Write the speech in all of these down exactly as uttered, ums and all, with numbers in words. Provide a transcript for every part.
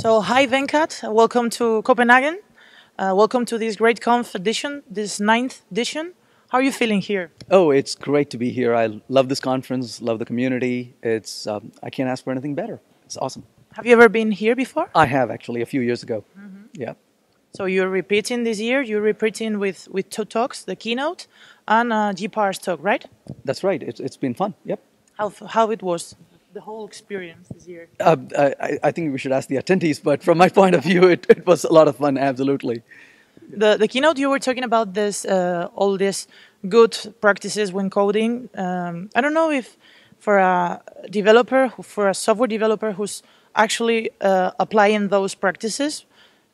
So, hi Venkat, welcome to Copenhagen. Uh, welcome to this great conf edition, this ninth edition. How are you feeling here? Oh, it's great to be here. I love this conference, love the community. It's um, I can't ask for anything better. It's awesome. Have you ever been here before? I have actually, a few years ago. Mm-hmm. Yeah. So you're repeating this year, you're repeating with, with two talks, the keynote and uh, GPars talk, right? That's right. It's, it's been fun, yep. How, how it was? The whole experience this year? Uh, I, I think we should ask the attendees, but from my point of view, it, it was a lot of fun, absolutely. The, the keynote, you were talking about this, uh, all these good practices when coding. Um, I don't know if for a developer, for a software developer who's actually uh, applying those practices,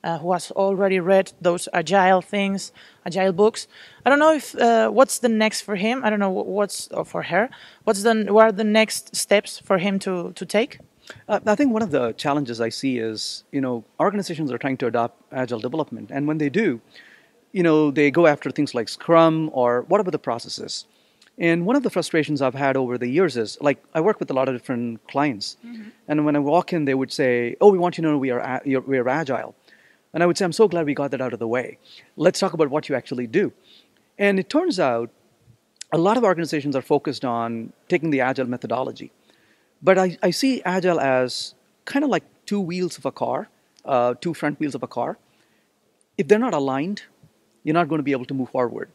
Uh, who has already read those agile things, agile books. I don't know if uh, what's the next for him. I don't know what's or for her. What's the what are the next steps for him to to take? Uh, I think one of the challenges I see is you know organizations are trying to adopt agile development, and when they do, you know they go after things like Scrum or whatever the process is. And one of the frustrations I've had over the years is like I work with a lot of different clients, mm-hmm. and when I walk in, they would say, "Oh, we want you to know we are we are agile." And I would say, I'm so glad we got that out of the way. Let's talk about what you actually do. And it turns out a lot of organizations are focused on taking the agile methodology. But I, I see agile as kind of like two wheels of a car, uh, two front wheels of a car. If they're not aligned, you're not going to be able to move forward.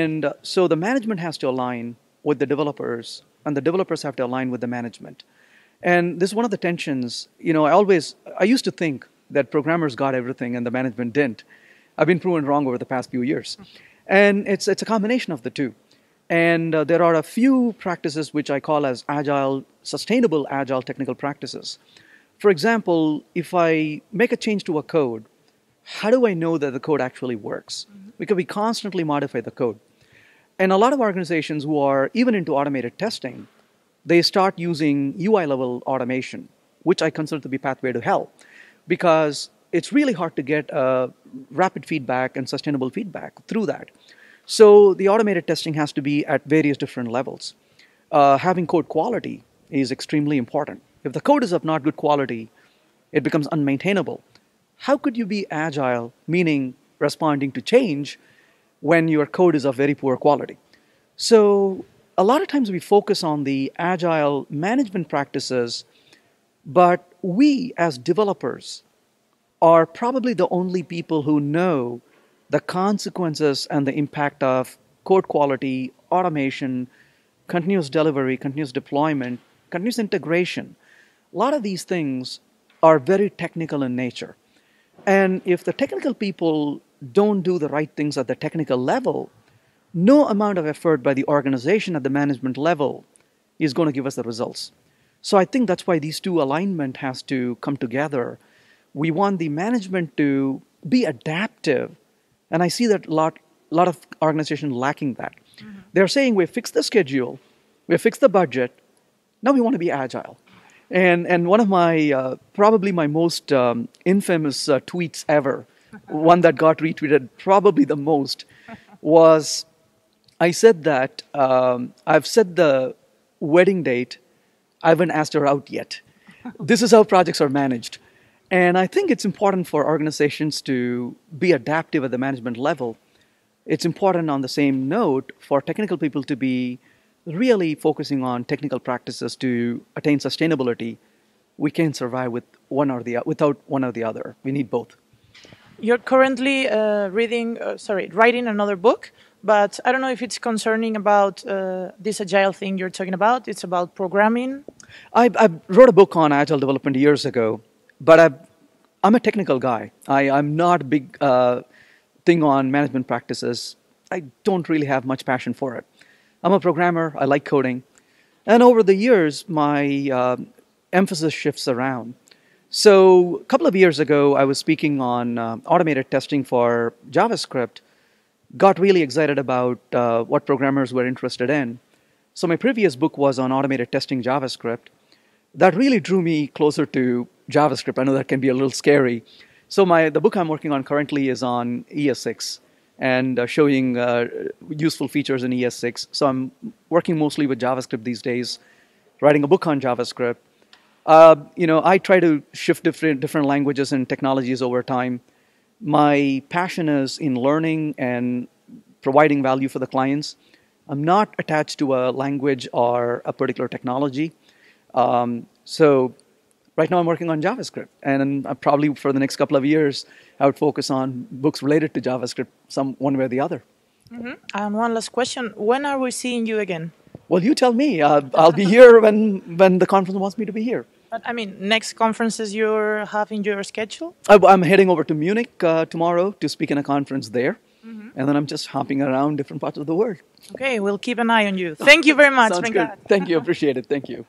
And so the management has to align with the developers, and the developers have to align with the management. And this is one of the tensions, you know, I always, I used to think, that programmers got everything and the management didn't. I've been proven wrong over the past few years. And it's, it's a combination of the two. And uh, there are a few practices which I call as agile, sustainable agile technical practices. For example, if I make a change to a code, how do I know that the code actually works? Mm-hmm. Because we constantly modify the code. And a lot of organizations who are even into automated testing, they start using U I level automation, which I consider to be pathway to hell. Because it's really hard to get uh, rapid feedback and sustainable feedback through that. So the automated testing has to be at various different levels. Uh, having code quality is extremely important. If the code is of not good quality, it becomes unmaintainable. How could you be agile, meaning responding to change, when your code is of very poor quality? So a lot of times we focus on the agile management practices, but we, as developers, are probably the only people who know the consequences and the impact of code quality, automation, continuous delivery, continuous deployment, continuous integration. A lot of these things are very technical in nature. And if the technical people don't do the right things at the technical level, no amount of effort by the organization at the management level is going to give us the results. So I think that's why these two alignment has to come together. We want the management to be adaptive. And I see that a lot, lot of organizations lacking that. Mm-hmm. They're saying, we fixed the schedule, we fixed the budget, now we want to be agile. And, and one of my, uh, probably my most um, infamous uh, tweets ever, one that got retweeted probably the most, was I said that, um, I've set the wedding date, I haven't asked her out yet. This is how projects are managed. And I think it's important for organizations to be adaptive at the management level. It's important on the same note for technical people to be really focusing on technical practices to attain sustainability. We can't survive with one or the, without one or the other. We need both. You're currently uh, reading, uh, sorry, writing another book. But I don't know if it's concerning about uh, this agile thing you're talking about. It's about programming. I, I wrote a book on agile development years ago, but I've, I'm a technical guy. I, I'm not a big uh, thing on management practices. I don't really have much passion for it. I'm a programmer. I like coding. And over the years, my uh, emphasis shifts around. So a couple of years ago, I was speaking on uh, automated testing for JavaScript. Got really excited about uh, what programmers were interested in. So my previous book was on automated testing JavaScript. That really drew me closer to JavaScript. I know that can be a little scary. So my, the book I'm working on currently is on E S six and uh, showing uh, useful features in E S six. So I'm working mostly with JavaScript these days, writing a book on JavaScript. Uh, you know, I try to shift different, different languages and technologies over time. My passion is in learning and providing value for the clients. I'm not attached to a language or a particular technology. Um, so right now I'm working on JavaScript, and I'm probably for the next couple of years, I would focus on books related to JavaScript, some one way or the other. Mm-hmm. And one last question. When are we seeing you again? Well, you tell me. Uh, I'll be here when, when the conference wants me to be here. But I mean, next conferences you're having your schedule? I, I'm heading over to Munich uh, tomorrow to speak in a conference there. Mm-hmm. And then I'm just hopping around different parts of the world. Okay, we'll keep an eye on you. Thank you very much. Sounds good. Thank you. Appreciate it. Thank you.